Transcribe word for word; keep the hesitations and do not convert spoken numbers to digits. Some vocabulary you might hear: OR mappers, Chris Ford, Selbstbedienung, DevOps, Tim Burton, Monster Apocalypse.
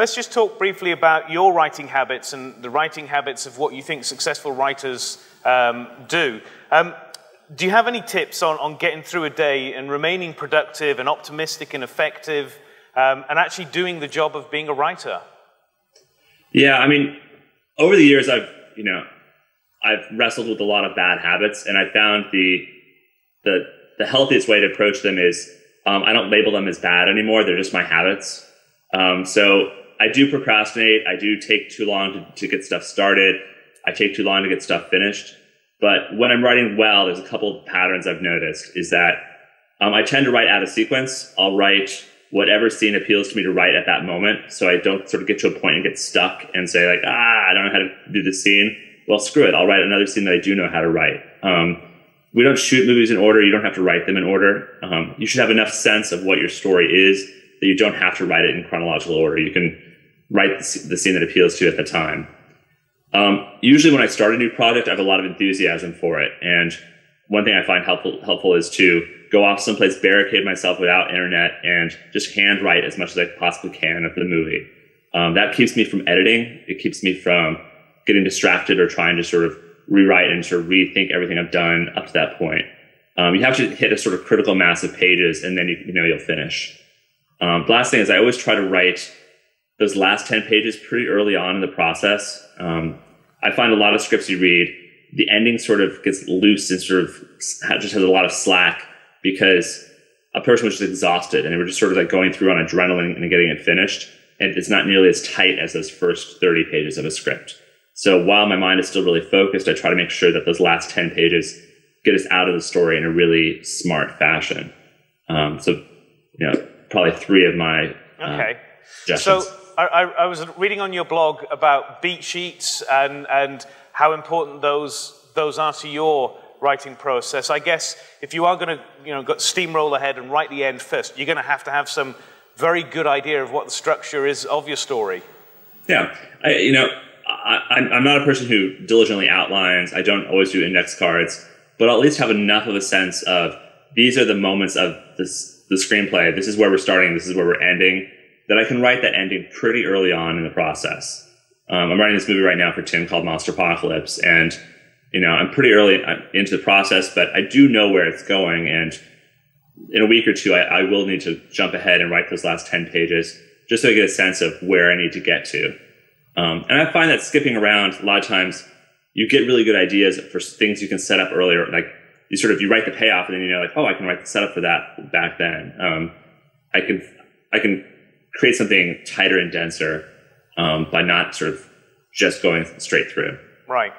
Let's just talk briefly about your writing habits and the writing habits of what you think successful writers um, do. Um, do you have any tips on, on getting through a day and remaining productive and optimistic and effective um, and actually doing the job of being a writer? Yeah, I mean, over the years, I've, you know, I've wrestled with a lot of bad habits, and I found the, the, the healthiest way to approach them is um, I don't label them as bad anymore. They're just my habits. Um, so I do procrastinate. I do take too long to, to get stuff started. I take too long to get stuff finished. But when I'm writing well, there's a couple of patterns I've noticed is that um, I tend to write out of sequence. I'll write whatever scene appeals to me to write at that moment. So I don't sort of get to a point and get stuck and say like, ah, I don't know how to do this scene. Well, screw it. I'll write another scene that I do know how to write. Um, we don't shoot movies in order. You don't have to write them in order. Um, you should have enough sense of what your story is that you don't have to write it in chronological order. You can write the scene that appeals to you at the time. Um, usually when I start a new project, I have a lot of enthusiasm for it. And one thing I find helpful, helpful is to go off someplace, barricade myself without internet, and just handwrite as much as I possibly can of the movie. Um, that keeps me from editing. It keeps me from getting distracted or trying to sort of rewrite and sort of rethink everything I've done up to that point. Um, you have to hit a sort of critical mass of pages, and then you, you know you'll finish. Um, the last thing is I always try to write those last ten pages pretty early on in the process. Um, I find a lot of scripts you read, the ending sort of gets loose and sort of just has a lot of slack because a person was just exhausted and they were just sort of like going through on adrenaline and getting it finished. And it's not nearly as tight as those first thirty pages of a script. So while my mind is still really focused, I try to make sure that those last ten pages get us out of the story in a really smart fashion. Um, so, you know, probably three of my uh, okay. suggestions. So I, I was reading on your blog about beat sheets and, and how important those, those are to your writing process. I guess if you are going to you know, steamroll ahead and write the end first, you're going to have to have some very good idea of what the structure is of your story. Yeah. I, you know, I, I'm not a person who diligently outlines. I don't always do index cards, but I'll at least have enough of a sense of these are the moments of this, the screenplay. This is where we're starting. This is where we're ending. That I can write that ending pretty early on in the process. Um, I'm writing this movie right now for Tim called Monster Apocalypse, and you know I'm pretty early into the process, but I do know where it's going. And in a week or two, I, I will need to jump ahead and write those last ten pages just so I get a sense of where I need to get to. Um, and I find that skipping around a lot of times, you get really good ideas for things you can set up earlier, like. You sort of, you write the payoff and then you know, like, oh, I can write the setup for that back then. Um, I can, I can create something tighter and denser um, by not sort of just going straight through. Right.